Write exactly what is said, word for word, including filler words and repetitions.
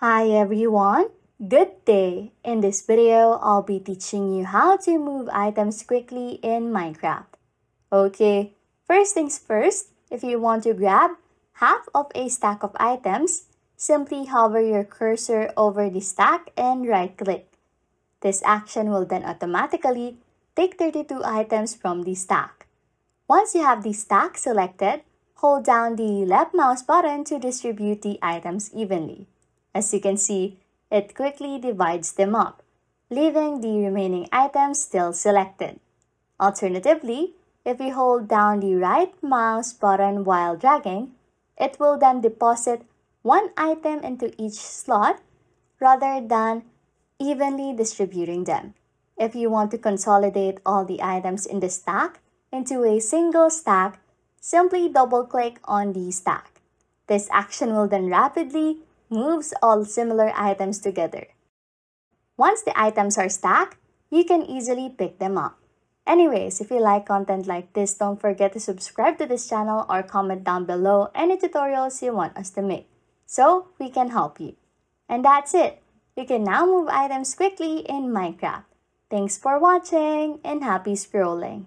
Hi everyone, good day! In this video, I'll be teaching you how to move items quickly in Minecraft. Okay, first things first, if you want to grab half of a stack of items, simply hover your cursor over the stack and right-click. This action will then automatically take thirty-two items from the stack. Once you have the stack selected, hold down the left mouse button to distribute the items evenly. As you can see, it quickly divides them up, leaving the remaining items still selected. Alternatively, if you hold down the right mouse button while dragging, it will then deposit one item into each slot rather than evenly distributing them. If you want to consolidate all the items in the stack into a single stack, simply double-click on the stack. This action will then rapidly moves all similar items together. Once the items are stacked, you can easily pick them up. Anyways, if you like content like this, don't forget to subscribe to this channel or comment down below any tutorials you want us to make, so we can help you. And that's it! You can now move items quickly in Minecraft. Thanks for watching and happy scrolling!